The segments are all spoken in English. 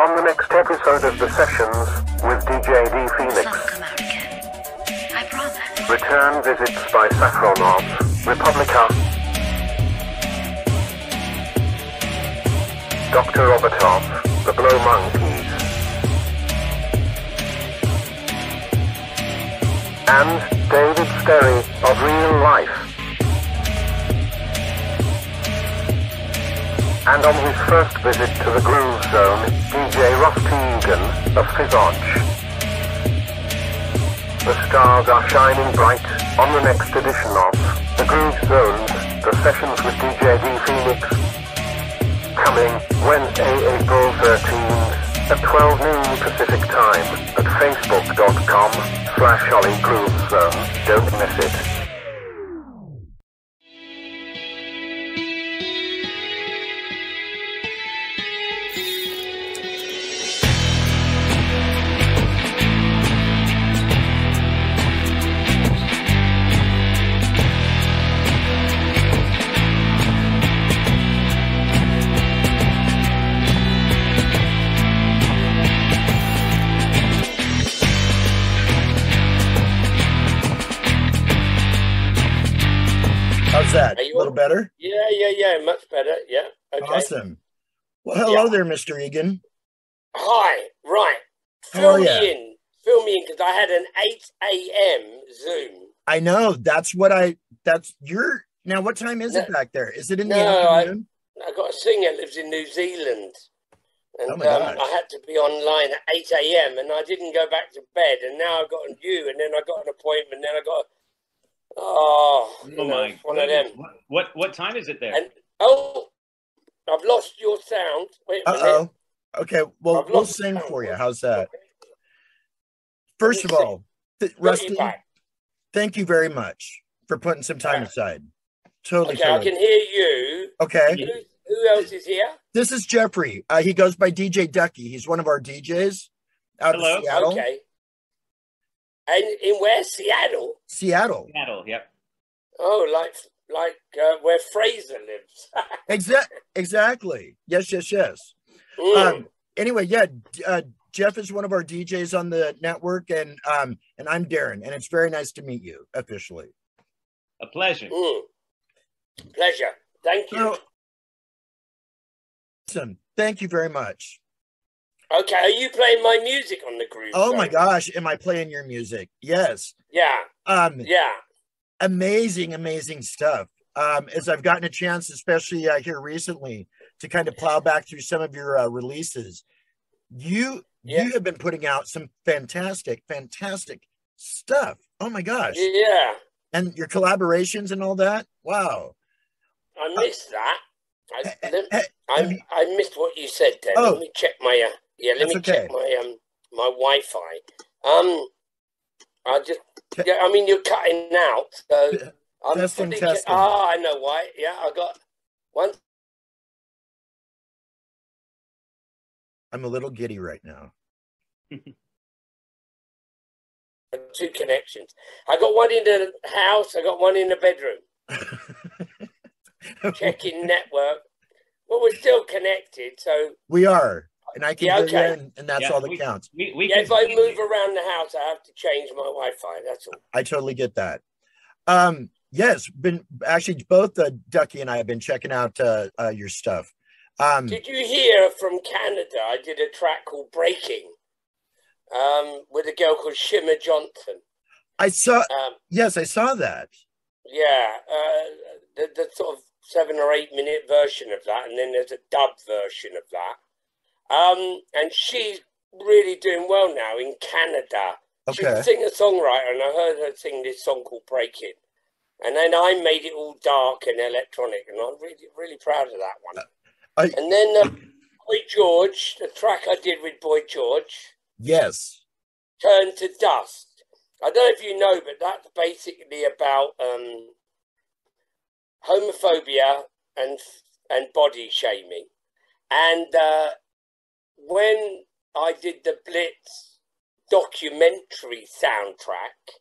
On the next episode of The Sessions with DJ D. Phoenix. I promise. Return visits by Saffron of Republica. Dr. Robotov, The Blow Monkeys. And David Sterry of Real Life. And on his first visit to the Groove Zone, DJ Rusty Egan of Visage. The stars are shining bright on the next edition of The Groove Zone, The Sessions with DJ D. Phoenix. Coming Wednesday, April 13th. At 12 noon Pacific time at facebook.com/OllieGrooveZone. Don't miss it. That a little better? Yeah, much better. Yeah. Okay. Awesome. Well, hello there, Mr. Egan. Hi. Right. Fill me in, because I had an 8 a.m. Zoom. I know. Now, what time is it back there? Is it in the afternoon? I got a singer lives in New Zealand, and I had to be online at 8 a.m. and I didn't go back to bed, and now I've got you, and then I got an appointment, then I got. One of them. What time is it there? I've lost your sound. Wait a minute. Okay, well, we'll sing for you. How's that? First of all, Rusty, thank you very much for putting some time aside. Totally. I can hear you. Okay. Who else is here? This is Jeffrey. He goes by DJ Ducky. He's one of our DJs out of Seattle. Okay. And in where? Seattle? Seattle, yep. Oh, like where Fraser lives. Exactly. Yes. Mm. Anyway, Jeff is one of our DJs on the network, and I'm Darren, and it's very nice to meet you officially. A pleasure. Mm. Pleasure. Thank you. Awesome. Thank you very much. Okay, are you playing my music on the Groove Zone? Oh my gosh, am I playing your music? Yes. Yeah. Amazing stuff. As I've gotten a chance, especially here recently, to kind of plow back through some of your releases, you have been putting out some fantastic stuff. Oh my gosh. Yeah. And your collaborations and all that. Wow. I missed that. I missed what you said there. Let me check my. Check my my Wi-Fi. You're cutting out, so I'm testing. I know why. Yeah, I got one. I'm a little giddy right now. Two connections. I got one in the house. I got one in the bedroom. Checking network. Well, we're still connected, so we are. And I can hear you, and that's all that counts. If I move around the house, I have to change my Wi-Fi. That's all. I totally get that. Yes, been actually both Ducky and I have been checking out your stuff. Did you hear from Canada? I did a track called "Breaking" with a girl called Shimmer Johnson. I saw. Yes, I saw that. Yeah, the sort of 7 or 8 minute version of that, and then there's a dub version of that. And she's really doing well now in Canada. Okay. She's a singer-songwriter, and I heard her sing this song called "Break It." And then I made it all dark and electronic, and I'm really, really proud of that one. And then Boy George, the track I did with Boy George. Yes. "Turn to Dust." I don't know if you know, but that's basically about homophobia and body shaming. And when I did the Blitz documentary soundtrack,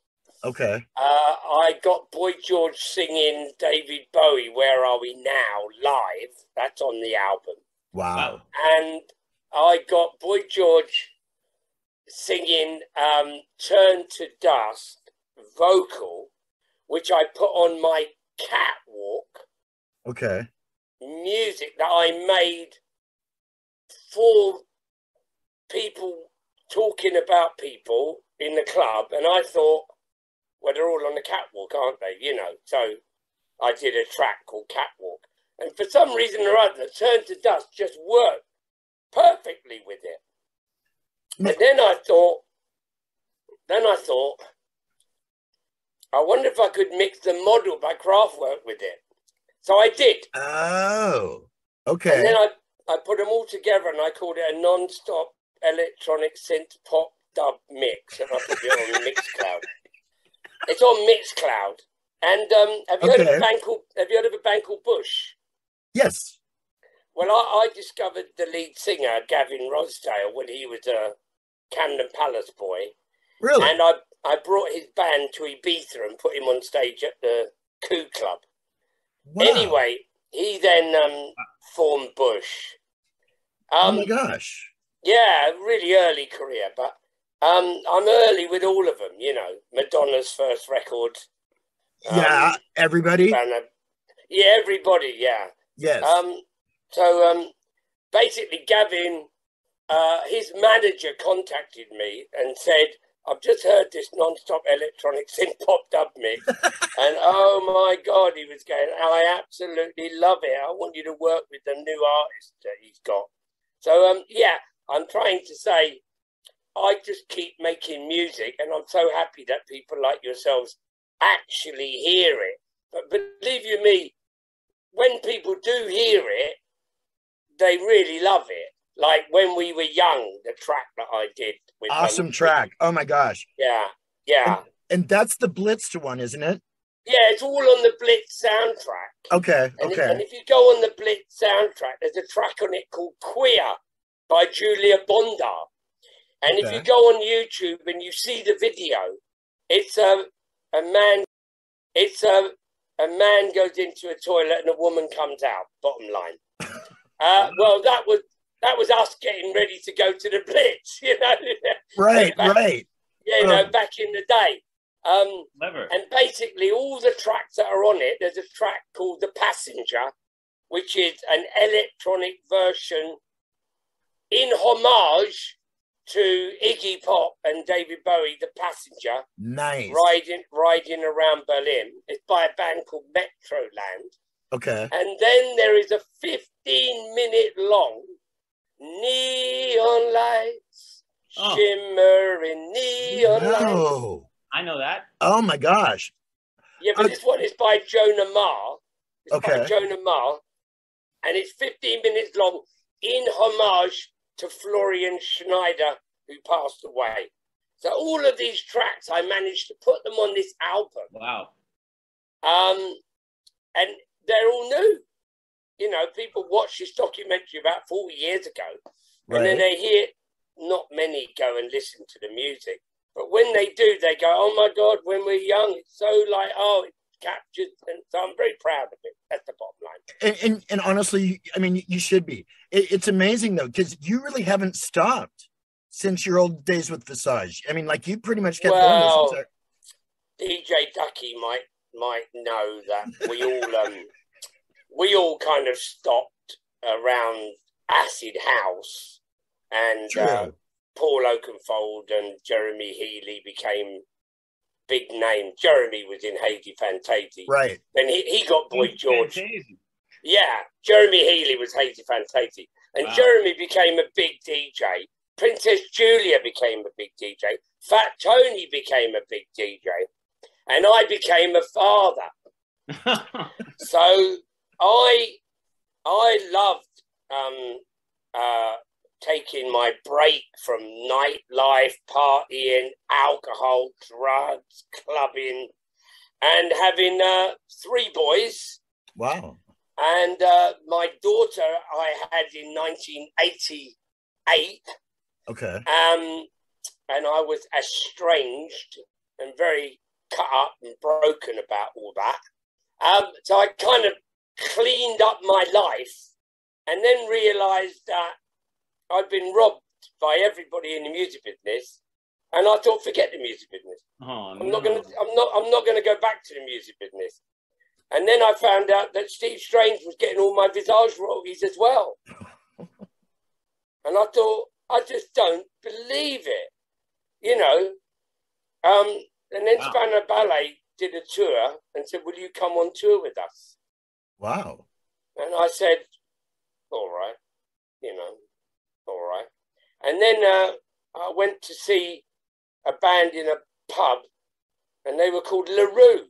I got Boy George singing David Bowie, "Where Are We Now," live. That's on the album. Wow. And I got Boy George singing Turn to Dust vocal, which I put on my catwalk. Okay. Music that I made for people talking about people in the club, and I thought, well, they're all on the catwalk, aren't they? You know, so I did a track called Catwalk, and for some reason or other, Turn to Dust just worked perfectly with it. And then I thought, I wonder if I could mix the model by Kraftwerk with it. So I did. Oh, okay. And then I put them all together and I called it a non-stop electronic synth pop dub mix. And I put it on Mixcloud. It's on Mixcloud. And have you heard of a band called Bush? Yes. Well, I discovered the lead singer, Gavin Rosdale, when he was a Camden Palace boy. Really? And I brought his band to Ibiza and put him on stage at the Coup Club. Wow. Anyway, he then formed Bush. Oh my gosh. Yeah, really early career, but I'm early with all of them, you know. Madonna's first record. Yeah, everybody. Yeah, everybody, yeah. Yes. So basically Gavin, his manager contacted me and said, I've just heard this non-stop electronic synth pop dub mix, and oh my God, he was going, I absolutely love it. I want you to work with the new artist that he's got. So yeah, I'm trying to say, I just keep making music, and I'm so happy that people like yourselves actually hear it. But believe you me, when people do hear it, they really love it. Like when we were young, the track that I did. With awesome track. Oh my gosh. Yeah. Yeah. And that's the Blitz one, isn't it? Yeah, it's all on the Blitz soundtrack. Okay. And okay. And if you go on the Blitz soundtrack, there's a track on it called Queer by Julia Bondar. And okay. If you go on YouTube and you see the video, it's a man goes into a toilet and a woman comes out, bottom line. Well, that was us getting ready to go to the Blitz, you know. Right, back, right. Yeah, you know, back in the day. And basically all the tracks that are on it, there's a track called The Passenger, which is an electronic version in homage to Iggy Pop and David Bowie, The Passenger. Nice. Riding around Berlin. It's by a band called Metroland. Okay. And then there is a 15-minute long neon lights, shimmering neon lights. I know that. Oh my gosh. Yeah, but this one is by Jonah Mar. It's okay. By Jonah Mar. And it's 15 minutes long in homage to Florian Schneider, who passed away. So all of these tracks, I managed to put them on this album. Wow. And they're all new. You know, people watch this documentary about 40 years ago, right. And then they hear, not many go and listen to the music. But when they do, they go, oh my God, when we're young, it's so like, oh, it captures. And so I'm very proud of it. That's the bottom line. And honestly, I mean, you should be. It's amazing, though, because you really haven't stopped since your old days with Visage. I mean, like, you pretty much kept going. DJ Ducky might know that we all... we all kind of stopped around Acid House, and Paul Oakenfold and Jeremy Healy became big names. Jeremy was in Hazy Fantasia. Right. Then he got Boy George. Fantasia. Yeah, Jeremy Healy was Hazy Fantasia. And wow. Jeremy became a big DJ. Princess Julia became a big DJ. Fat Tony became a big DJ. And I became a father. So... I loved taking my break from nightlife, partying, alcohol, drugs, clubbing, and having 3 boys. Wow. And my daughter I had in 1988. Okay. And I was estranged and very cut up and broken about all that. So I kind of cleaned up my life and then realized that I'd been robbed by everybody in the music business, and I thought, forget the music business. Oh, I'm not going to. I'm not going to go back to the music business. And then I found out that Steve Strange was getting all my Visage royalties as well. And I thought, I just don't believe it, you know. And then wow. Spandau Ballet did a tour and said, will you come on tour with us? Wow. And I said, all right, you know, all right. And then I went to see a band in a pub, and they were called LaRue.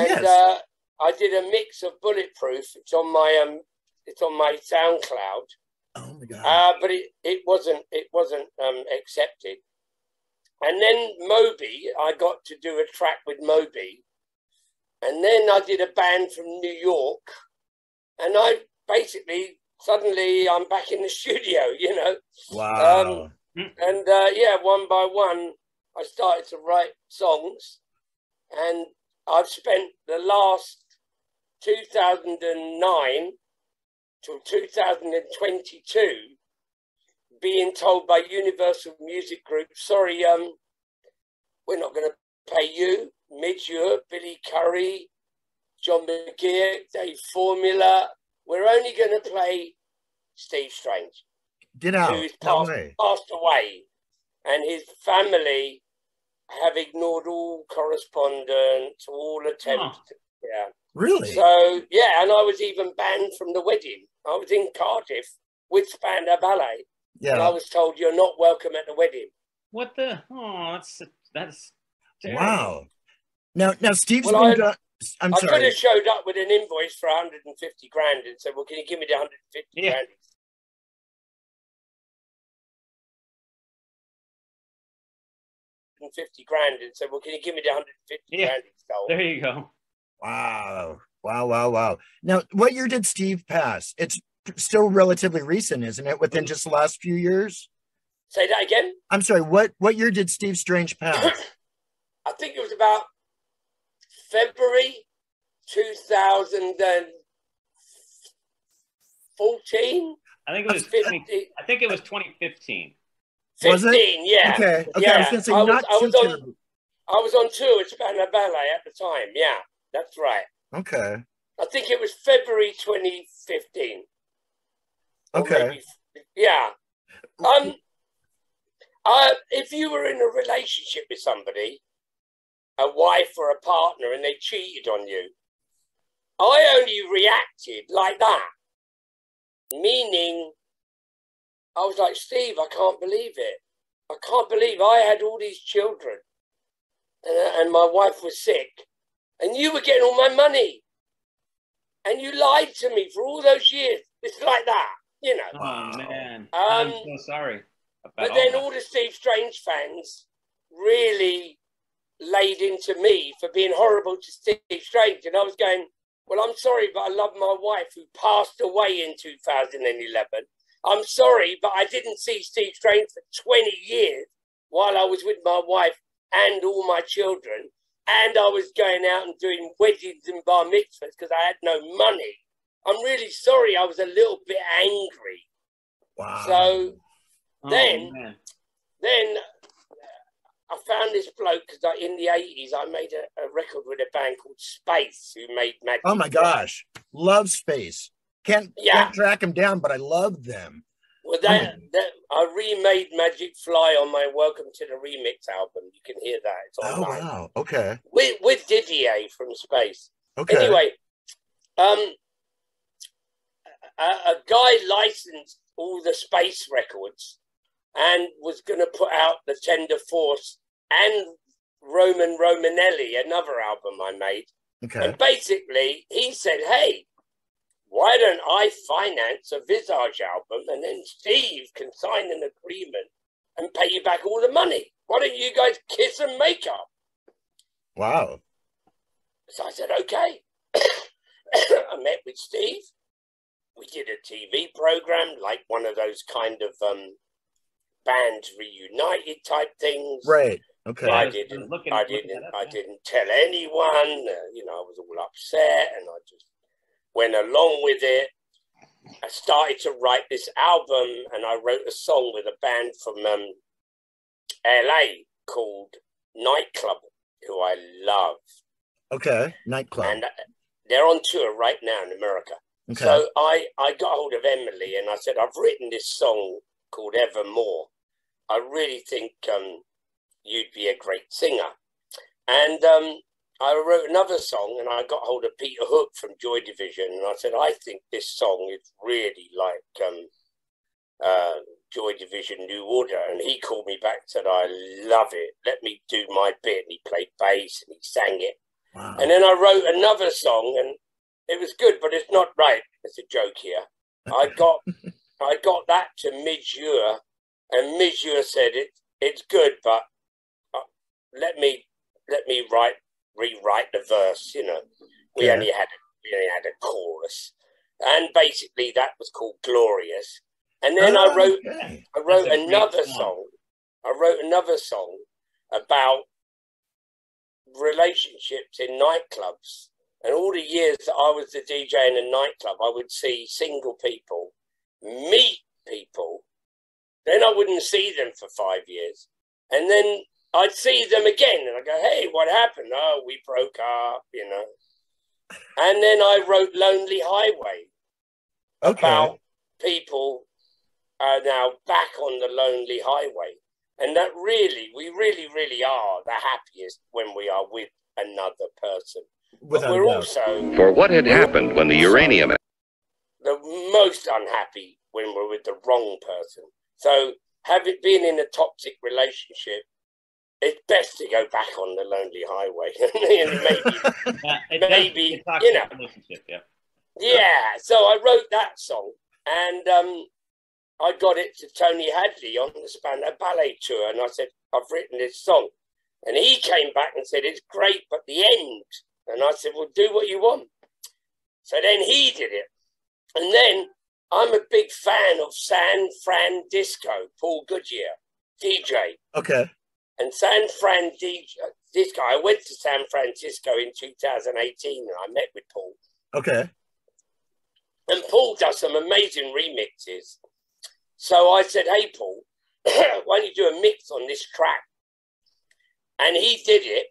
And yes. I did a mix of Bulletproof. It's on my SoundCloud. Oh my God! But it wasn't accepted. And then Moby, I got to do a track with Moby. And then I did a band from New York. And I basically suddenly I'm back in the studio, you know. Wow! And yeah, one by one, I started to write songs, and I've spent the last 2009 till 2022 being told by Universal Music Group, sorry, we're not going to pay you. Midge Ure, Billy Curry, John McGeoch, Dave Formula. We're only going to play Steve Strange. Get out. Who's passed away, and his family have ignored all correspondence, all attempts. Oh, yeah. Really? So, yeah, and I was even banned from the wedding. I was in Cardiff with Spandau Ballet. Yeah. And I was told, you're not welcome at the wedding. What the? Oh, that's terrible. Wow. Now, Steve's well, been done. I'm sorry. I could have showed up with an invoice for 150 grand and said, well, can you give me the 150 yeah. grand? Yeah. grand installed. There you go. Wow. Wow, wow, wow. Now, what year did Steve pass? It's still relatively recent, isn't it? Within just the last few years? Say that again? I'm sorry. What year did Steve Strange pass? I think it was about February 2014. I think it was 2015. 15, was it? Yeah. Okay. Okay. Yeah. I was going to say, I was on tour with Spandau Ballet at the time. Yeah, that's right. Okay. I think it was February 2015. Okay. Maybe, yeah. If you were in a relationship with somebody, a wife or a partner, and they cheated on you, I only reacted like that, meaning. I was like, Steve, I can't believe it. I can't believe I had all these children and my wife was sick and you were getting all my money and you lied to me for all those years. It's like that, you know. Oh, man. I'm so sorry. But then all the Steve Strange fans really laid into me for being horrible to Steve Strange. And I was going, well, I'm sorry, but I love my wife who passed away in 2011. I'm sorry, but I didn't see Steve Strange for 20 years while I was with my wife and all my children. And I was going out and doing weddings and bar mitzvahs because I had no money. I'm really sorry. I was a little bit angry. Wow. So then I found this bloke because in the 80s, I made a record with a band called Space who made Magic Fly. Oh, my gosh. Love Space. Can't track them down, but I love them. Well, I remade Magic Fly on my Welcome to the Remix album. You can hear that. It's online. Oh, wow. Okay. With Didier from Space. Okay. Anyway, a guy licensed all the Space records and was going to put out the Tender Force and Roman Romanelli, another album I made. Okay. And basically, he said, hey, why don't I finance a Visage album and then Steve can sign an agreement and pay you back all the money? Why don't you guys kiss and make up? Wow. So I said, okay. I met with Steve. We did a TV program, like one of those kind of bands reunited type things. Right. Okay. I didn't tell anyone. You know, I was all upset and I just went along with it. I started to write this album, and I wrote a song with a band from LA called Nightclub, who I love. Okay, Nightclub. And they're on tour right now in America. Okay. So I got hold of Emily and I said, I've written this song called Evermore. I really think you'd be a great singer. And I wrote another song, and I got hold of Peter Hook from Joy Division, and I said, I think this song is really like Joy Division New Order. And he called me back and said, I love it. Let me do my bit. And he played bass and he sang it. Wow. And then I wrote another song, and it was good, but it's not right. It's a joke here. I got that to Midge Ure, and Midge Ure said, it's good, but let me rewrite the verse, you know. We only had a chorus, and basically that was called Glorious. And then I wrote another song about relationships in nightclubs. And all the years that I was the DJ in a nightclub, I would see single people, meet people, then I wouldn't see them for 5 years, and then I'd see them again, and I go, hey, what happened? Oh, we broke up, you know. And then I wrote Lonely Highway about people are now back on the lonely highway. And that really, we really, really are the happiest when we are with another person. But we're also... For what had happened when the uranium... The most unhappy when we're with the wrong person. So, having been in a toxic relationship, it's best to go back on the lonely highway. maybe you know. Yeah, so I wrote that song, and I got it to Tony Hadley on the Spandau Ballet tour, and I said, I've written this song. And he came back and said, it's great, but the end... And I said, well, do what you want. So then he did it. And then I'm a big fan of San Fran Disco, Paul Goodyear, DJ. Okay. And San Fran Disco, I went to San Francisco in 2018 and I met with Paul. Okay. And Paul does some amazing remixes. So I said, hey, Paul, why don't you do a mix on this track? And he did it.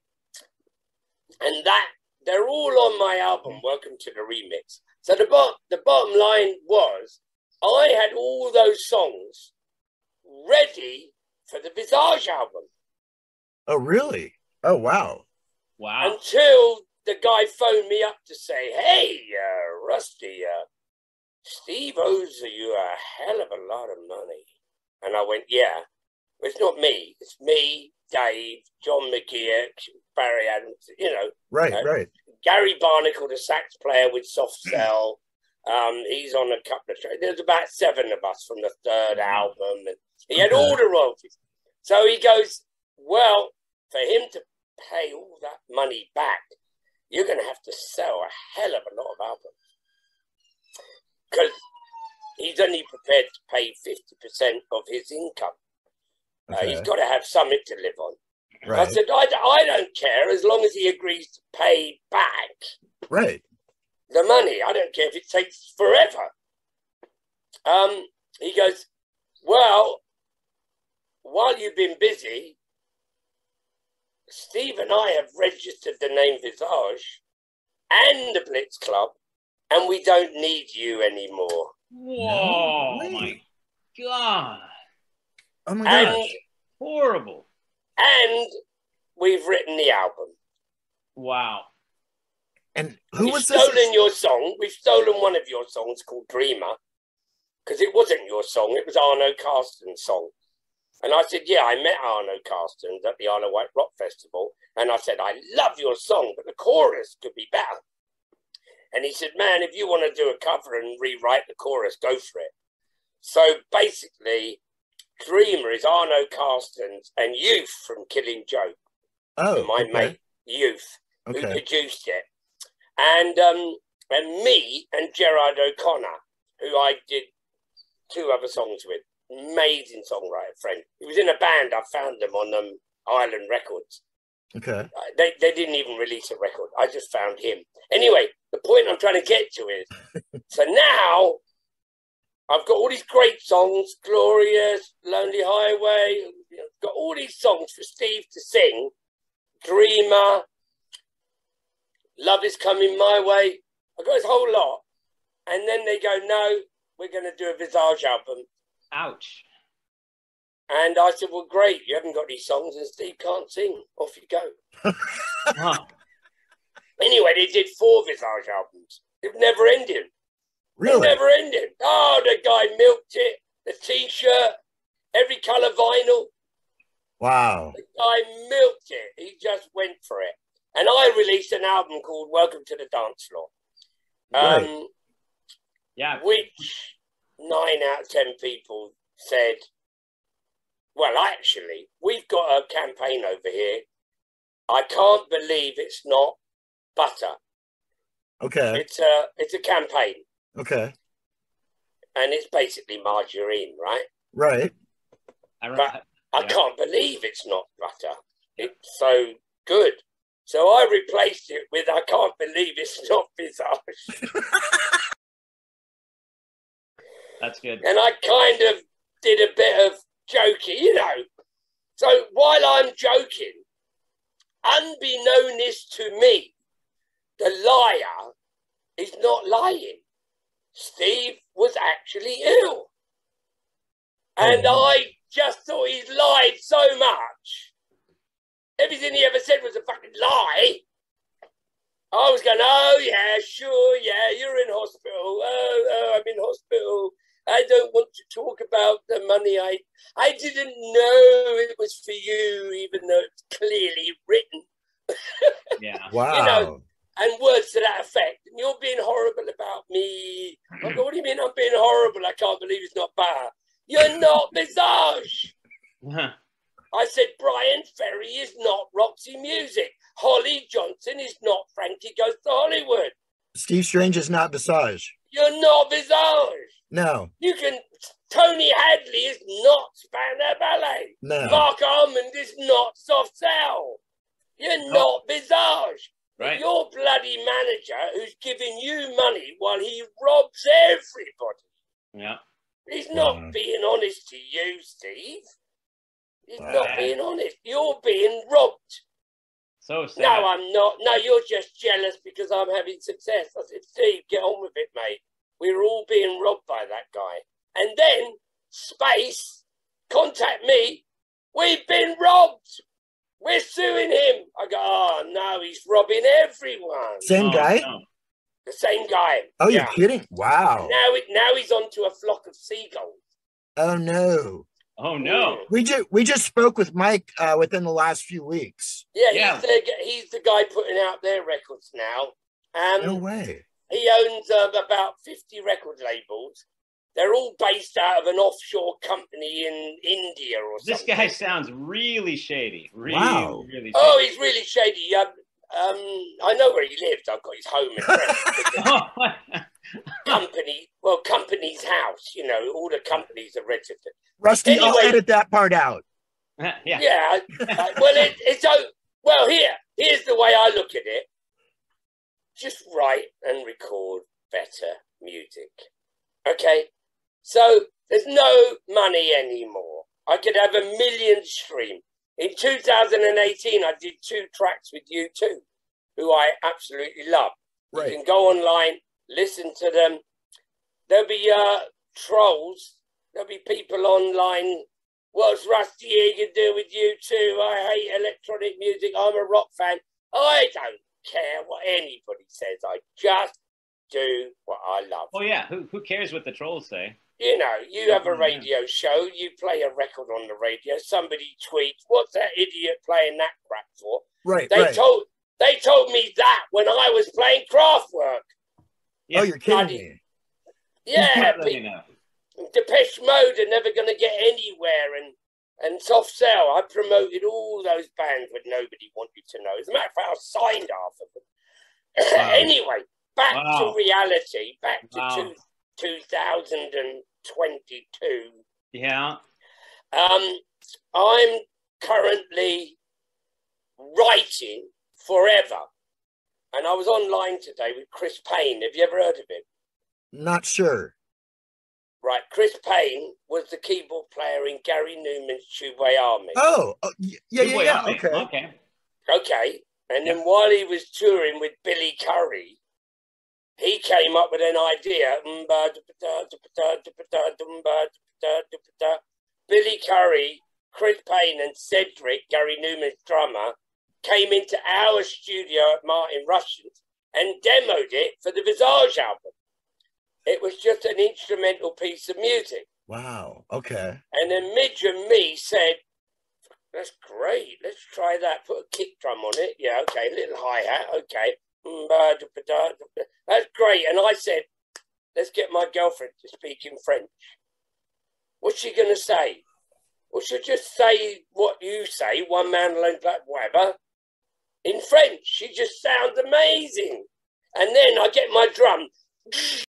And that... They're all on my album, Welcome to the Remix. So the bottom line was, I had all those songs ready for the Visage album. Oh, really? Oh, wow. Wow. Until the guy phoned me up to say, hey, Rusty, Steve owes you a hell of a lot of money. And I went, yeah. It's not me. It's me, Dave, John McGeoch, Barry Adams, you know. Right. Gary Barnacle, the sax player with Soft Cell. He's on a couple of tracks. There's about 7 of us from the 3rd album. And he had all the royalties. So he goes, well, for him to pay all that money back, you're going to have to sell a hell of a lot of albums. Because he's only prepared to pay 50% of his income. Okay. He's got to have something to live on. Right. I said, I don't care as long as he agrees to pay back the money. I don't care if it takes forever. He goes, well, while you've been busy, Steve and I have registered the name Visage and the Blitz Club, and we don't need you anymore. Whoa, no, my God. Oh my God. Horrible. And we've written the album. Wow. And who was this? We've stolen your song. We've stolen one of your songs called Dreamer, because it wasn't your song. It was Arno Carsten's song. And I said, yeah, I met Arno Carsten at the Isle of Wight Rock Festival. And I said, I love your song, but the chorus could be better. And he said, man, if you want to do a cover and rewrite the chorus, go for it. So basically... Dreamer is Arno Carstens and Youth from Killing Joke. Oh, my mate Youth, who produced it, and me and Gerard O'Connor, who I did 2 other songs with. Amazing songwriter friend. He was in a band. I found them on Island Records. Okay, they didn't even release a record. I just found him. Anyway, the point I'm trying to get to is, so now I've got all these great songs, Glorious, Lonely Highway, I've got all these songs for Steve to sing, Dreamer, Love Is Coming My Way, I've got this whole lot. And then they go, no, we're going to do a Visage album. Ouch. And I said, well, great, you haven't got these songs and Steve can't sing. Off you go. Huh. Anyway, they did 4 Visage albums. It never ended. Really? It never ended. Oh, the guy milked it. The T-shirt, every colour vinyl. Wow. The guy milked it. He just went for it. And I released an album called Welcome to the Dance Floor. Right. Yeah. Which 9 out of 10 people said, well, actually, we've got a campaign over here. I can't believe it's not butter. Okay. It's a campaign. Okay. And it's basically margarine, right? Right. I can't believe it's not butter. It's so good. So I replaced it with, I can't believe it's not Visage. That's good. And I kind of did a bit of joking, you know. So while I'm joking, unbeknownst to me, the liar is not lying. Steve was actually ill. And I just thought he's lied so much. Everything he ever said was a fucking lie. I was going, oh, yeah, sure, yeah, you're in hospital. Oh, I'm in hospital. I don't want to talk about the money. I didn't know it was for you, even though it's clearly written. Yeah. Wow. You know, and words to that effect. And you're being horrible about me. I go, what do you mean I'm being horrible? I can't believe it's not bad. You're not Visage. I said, Brian Ferry is not Roxy Music. Holly Johnson is not Frankie Goes to Hollywood. Steve Strange is not Visage. You're not Visage. No. Tony Hadley is not Spandau Ballet. No. Mark Almond is not Soft Cell. You're not Visage. Right. Your bloody manager who's giving you money while he robs everybody. Yeah. He's not being honest to you, Steve. He's not being honest. You're being robbed. So sad. No, I'm not. No, you're just jealous because I'm having success. I said, Steve, get on with it, mate. We're all being robbed by that guy. And then Space contact me. We've been robbed. We're suing him. I go, oh, no, he's robbing everyone. Same guy? No. The same guy. Oh, yeah. You're kidding? Wow. Now he's onto a flock of seagulls. Oh, no. Oh, no. We just spoke with Mike within the last few weeks. Yeah, yeah. He's the guy putting out their records now. No way. He owns about 50 record labels. They're all based out of an offshore company in India or something. This guy sounds really shady. Really, really shady. Oh, he's really shady. I know where he lived. I've got his home address. Company's house. You know, all the companies are registered. Rusty, anyway, I'll edit that part out. Yeah. Yeah. Well, here's the way I look at it. Just write and record better music. Okay? So there's no money anymore. I could have a million stream. In 2018, I did 2 tracks with U2, who I absolutely love. Right. You can go online, listen to them. There'll be trolls. There'll be people online. What's Rusty Egan do with U2? I hate electronic music. I'm a rock fan. I don't care what anybody says. I just do what I love. Oh, yeah. Who cares what the trolls say? You know, you have a radio show. You play a record on the radio. Somebody tweets, what's that idiot playing that crap for? Right, They told me that when I was playing Kraftwerk. Yeah. Oh, you're kidding me. Yeah. Depeche Mode are never going to get anywhere. And Soft Cell, I promoted all those bands when nobody wanted to know. As a matter of fact, I signed half of them. Wow. Anyway, back to reality. Back to 2022. Yeah. I'm currently writing forever. And I was online today with Chris Payne. Have you ever heard of him? Not sure. Right, Chris Payne was the keyboard player in Gary Newman's Two-Way Army. Oh, yeah. Okay. And then while he was touring with Billy Curry, he came up with an idea. Billy Curry, Chris Payne and Cedric, Gary Newman's drummer, came into our studio at Martin Rushton's and demoed it for the Visage album. It was just an instrumental piece of music. Wow, okay. And then Midge and me said, that's great, let's try that, put a kick drum on it. Yeah, okay, little hi-hat, okay. That's great. And I said, let's get my girlfriend to speak in French. What's she going to say? Well, she'll just say what you say, one man alone, black whatever, in French. She just sounds amazing. And then I get my drum.